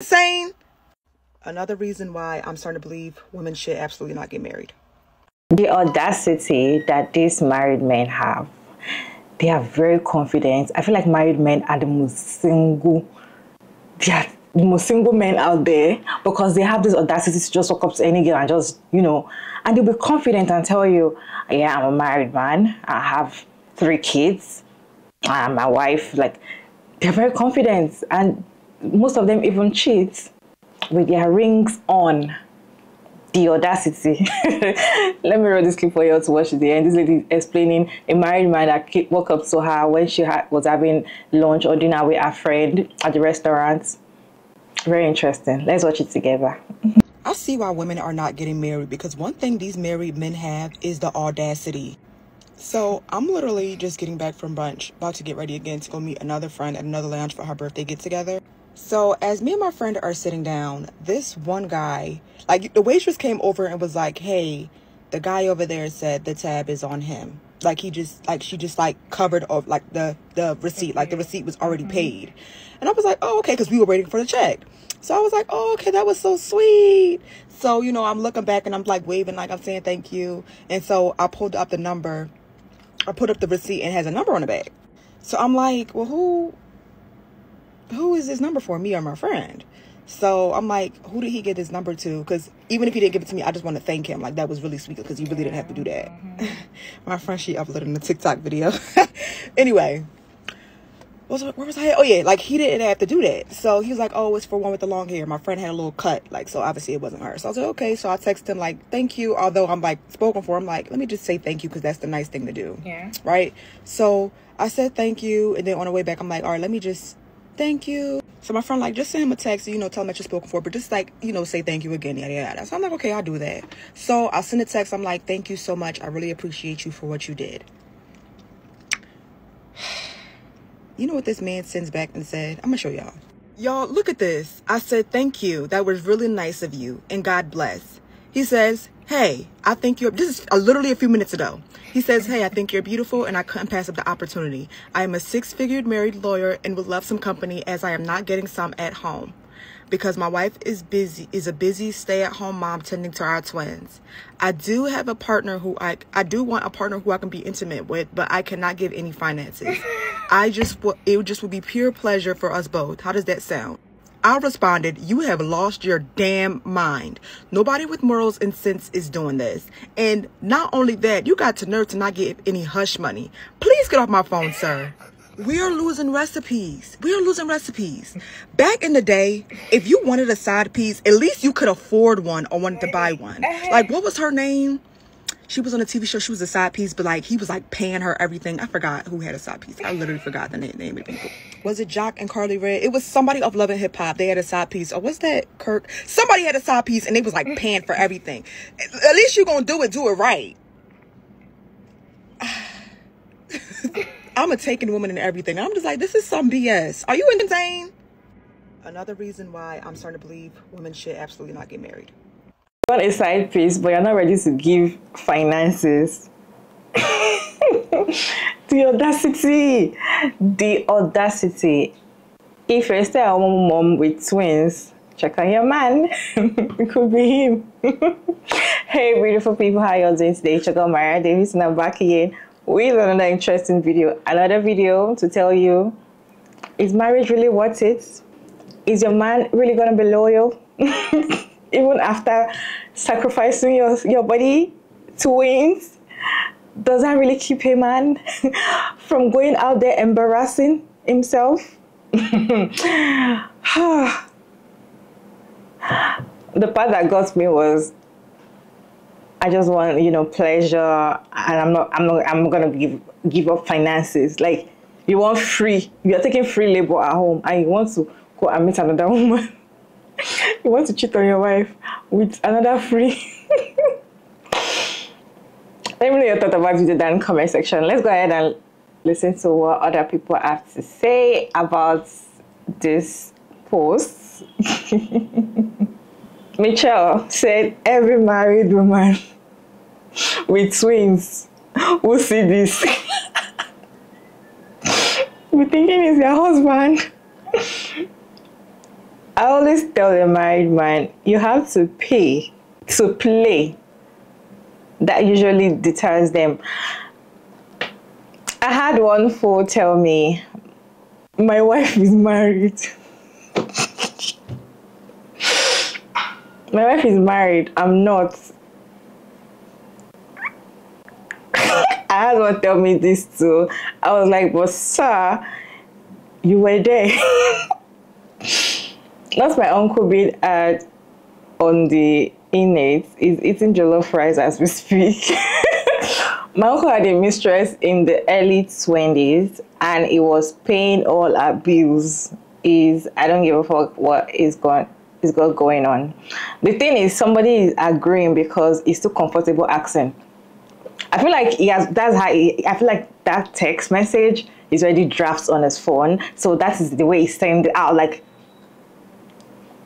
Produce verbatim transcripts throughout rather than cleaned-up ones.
Insane. Another reason why I'm starting to believe women should absolutely not get married. The audacity that these married men have. They are very confident. I feel like married men are the most single. They are the most single men out there because they have this audacity to just walk up to any girl and just, you know, and they'll be confident and tell you, yeah, I'm a married man. I have three kids. I'm my wife. Like, they're very confident. And most of them even cheat with their rings on. The audacity. Let me read this clip for you all to watch at the end. This lady explaining a married man that walked up to her when she had, was having lunch or dinner with her friend at the restaurant. Very interesting. Let's watch it together. I see why women are not getting married, because one thing these married men have is the audacity. So I'm literally just getting back from brunch, about to get ready again to go meet another friend at another lounge for her birthday get together. So as me and my friend are sitting down, this one guy, like the waitress came over and was like, hey, the guy over there said the tab is on him. Like he just like she just like covered up like the, the receipt, like the receipt was already paid. And I was like, oh, OK, because we were waiting for the check. So I was like, oh, okay, that was so sweet. So, you know, I'm looking back and I'm like waving, like I'm saying thank you. And so I pulled up the number. I put up the receipt and it has a number on the back. So I'm like, well, who, who is this number for, me or my friend? So I'm like, who did he get this number to? Because even if he didn't give it to me, I just want to thank him. Like, that was really sweet because he really didn't have to do that. Mm-hmm. My friend, she uploaded a TikTok video. Anyway, what was, where was I at? Oh, yeah, like he didn't have to do that. So he was like, oh, it's for one with the long hair. My friend had a little cut. Like, so obviously it wasn't her. So I was like, okay. So I texted him like, thank you. Although I'm like spoken for, I'm like, let me just say thank you because that's the nice thing to do. Yeah. Right. So I said thank you. And then on the way back, I'm like, all right, let me just thank you. So my friend like, just send him a text, you know, tell him that you're spoken for, but just like, you know, say thank you again, yada yada. So I'm like, okay, I'll do that. So I'll send a text. I'm like, thank you so much. I really appreciate you for what you did. You know what this man sends back and said? I'm gonna show y'all. Y'all, look at this. I said thank you. That was really nice of you, and God bless. He says, hey, I think you're, this is literally a few minutes ago. He says, hey, I think you're beautiful and I couldn't pass up the opportunity. I am a six-figure married lawyer and would love some company as I am not getting some at home because my wife is busy, is a busy stay-at-home mom tending to our twins. I do have a partner who I, I do want a partner who I can be intimate with, but I cannot give any finances. I just, it just would be pure pleasure for us both. How does that sound? I responded, you have lost your damn mind. Nobody with morals and sense is doing this. And not only that, you got the nerve to not get any hush money. Please get off my phone, sir. We are losing recipes. We are losing recipes. Back in the day, if you wanted a side piece, at least you could afford one or wanted to buy one. Like, what was her name? She was on a T V show. She was a side piece, but like he was like paying her everything. I forgot who had a side piece. I literally forgot the name, name of the people. Was it Jock and Carly Rae? It was somebody of Love and Hip Hop. They had a side piece. Or was that Kirk? Somebody had a side piece and they was like paying for everything. At least you're going to do it. Do it right. I'm a taken woman and everything. I'm just like, this is some B S. Are you entertained? Another reason why I'm starting to believe women should absolutely not get married. You want a side piece, but you're not ready to give finances. The audacity. The audacity. If you're still a mom with twins, check on your man. It could be him. Hey, beautiful people, how y'all doing today? Check out Maria Davids, and I'm back again with another interesting video. Another video to tell you, is marriage really worth it? Is your man really going to be loyal? Even after sacrificing your, your body to wins, does that really keep a man from going out there embarrassing himself? The part that got me was, I just want, you know, pleasure, and I'm not, I'm not, I'm gonna give give up finances. Like, you want free, you're taking free labor at home, and you want to go and meet another woman. You want to cheat on your wife with another free. Let me know your thoughts about it down in the comment section. Let's go ahead and listen to what other people have to say about this post. Michelle said, every married woman with twins will see this. We're thinking it's their husband. I always tell the married man, you have to pay to play. That usually deters them. I had one fool tell me, my wife is married. My wife is married. I'm not. I had one tell me this too. I was like, but sir, you were there. That's my uncle being at on the innate is eating jollof rice as we speak. My uncle had a mistress in the early twenties and he was paying all her bills. Is I don't give a fuck what is going is got going on. The thing is, somebody is agreeing because it's too comfortable accent. I feel like he has that's how he, I feel like that text message is already drafts on his phone, so that is the way he's sending it out. Like,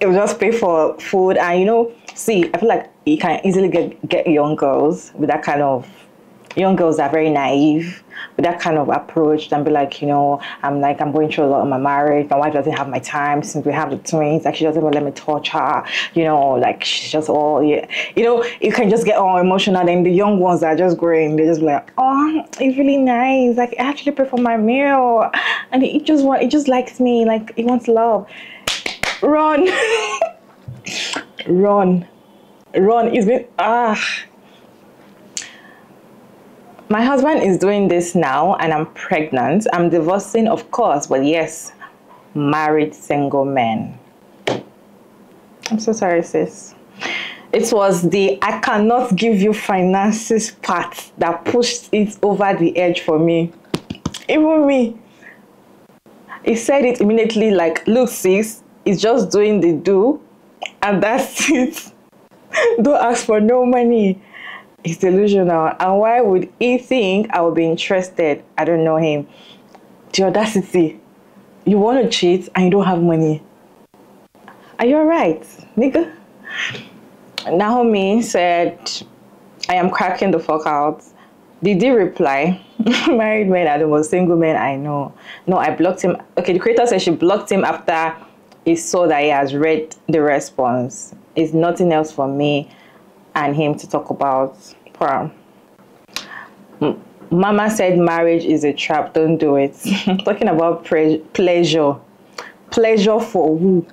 it will just pay for food, and you know, see, I feel like you can easily get get young girls with that kind of young girls that are very naive with that kind of approach and be like, you know, I'm like, I'm going through a lot in my marriage. My wife doesn't have my time since we have the twins. Like, she doesn't even let me touch her. You know, like, she's just all, yeah. You know, you can just get all emotional. Then the young ones that are just growing, they just be like, oh, it's really nice. Like, I actually pay for my meal. And it just want, it just likes me. Like, it wants love. Run. Run. Run. It's been, ah. My husband is doing this now and I'm pregnant. I'm divorcing, of course, but yes, married single men. I'm so sorry, sis. It was the I cannot give you finances part that pushed it over the edge for me. Even me. He said it immediately like, look, sis, it's just doing the do and that's it. Don't ask for no money. He's delusional. And why would he think I would be interested? I don't know him. The audacity. You want to cheat and you don't have money. Are you alright, nigga? Naomi said, I am cracking the fuck out. Did he reply? Married men are the most single men I know. No, I blocked him. Okay, the creator said she blocked him after he saw that he has read the response. It's nothing else for me and him to talk about. Prom. Mama said marriage is a trap, don't do it. Talking about pleasure. Pleasure for who?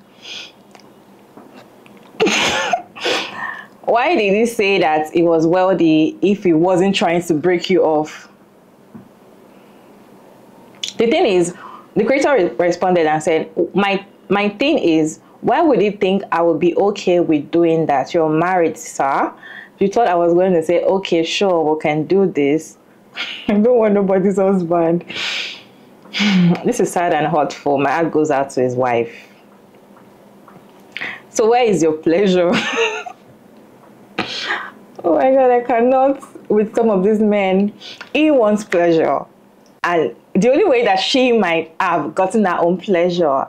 Why did he say that he was wealthy if he wasn't trying to break you off? The thing is, the creator re responded and said, my, my thing is, why would you think I would be okay with doing that? You're married, sir. You thought I was going to say, okay, sure, we can do this. I don't want nobody's husband. This is sad and hurtful. My heart goes out to his wife. So where is your pleasure? Oh my God, I cannot with some of these men. He wants pleasure. And the only way that she might have gotten her own pleasure,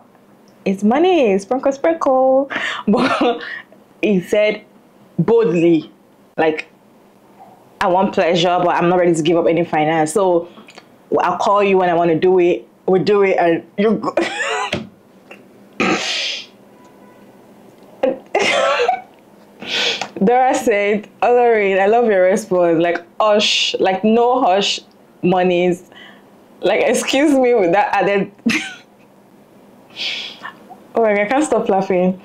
it's money, sprinkle, sprinkle. But he said boldly, like, I want pleasure, but I'm not ready to give up any finance. So I'll call you when I want to do it. We'll do it and you go. Dora said, Oloreen, I love your response. Like, hush, like no hush monies. Like, excuse me with that added. Oh my God, I can't stop laughing.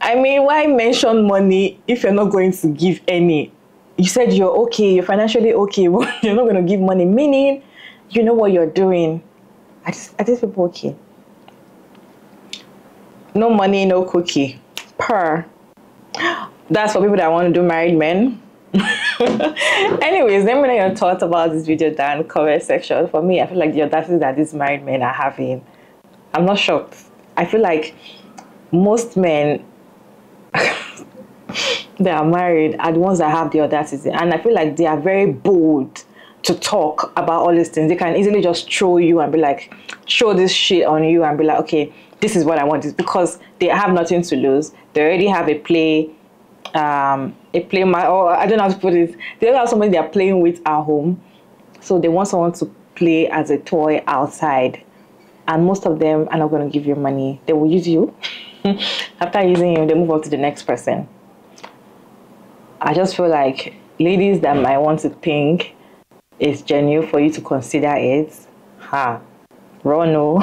I mean, why mention money if you're not going to give any? You said you're okay, you're financially okay, but you're not going to give money, meaning you know what you're doing. Are these, are these people okay? No money, no cookie. Per. That's for people that want to do married men. Anyways, let me know your thoughts about this video down in the comment section. For me, I feel like the audacity that these married men are having, I'm not shocked. I feel like most men that are married are the ones that have the audacity. And I feel like they are very bold to talk about all these things. They can easily just throw you and be like, show this shit on you and be like, okay, this is what I want. It's because they have nothing to lose. They already have a play, um, a play, or I don't know how to put it. They have somebody they are playing with at home. So they want someone to play as a toy outside. And most of them are not going to give you money. They will use you. after using him, they move on to the next person. I just feel like ladies that might want to think it's genuine for you to consider it. Ha. Raw no.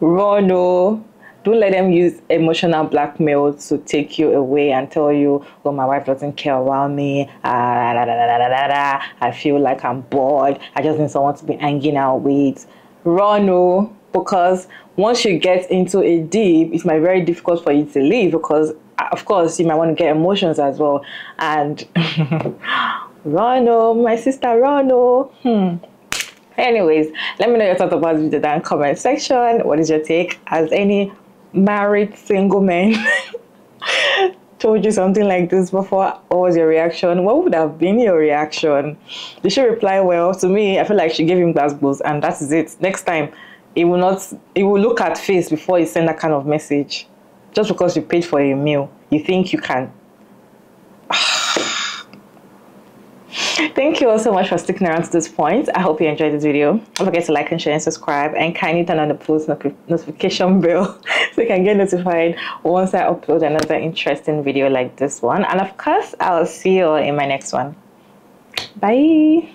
Raw no. Don't let them use emotional blackmail to take you away and tell you, oh, my wife doesn't care about me. Ah, da, da, da, da, da, da. I feel like I'm bored. I just need someone to be hanging out with. Raw no. Because once you get into it deep, it might be very difficult for you to leave because, of course, you might want to get emotions as well. And Rono, my sister Rono. Hmm. Anyways, let me know your thoughts about this video down in the comment section. What is your take? Has any married single man told you something like this before? What was your reaction? What would have been your reaction? Did she reply well? To me, I feel like she gave him glass blows and that is it. Next time, he will not. He will look at face before you send that kind of message. Just because you paid for a meal, you think you can. Thank you all so much for sticking around to this point. I hope you enjoyed this video. Don't forget to like and share and subscribe, and kindly turn on the post notification bell so you can get notified once I upload another interesting video like this one. And of course, I'll see you all in my next one. Bye.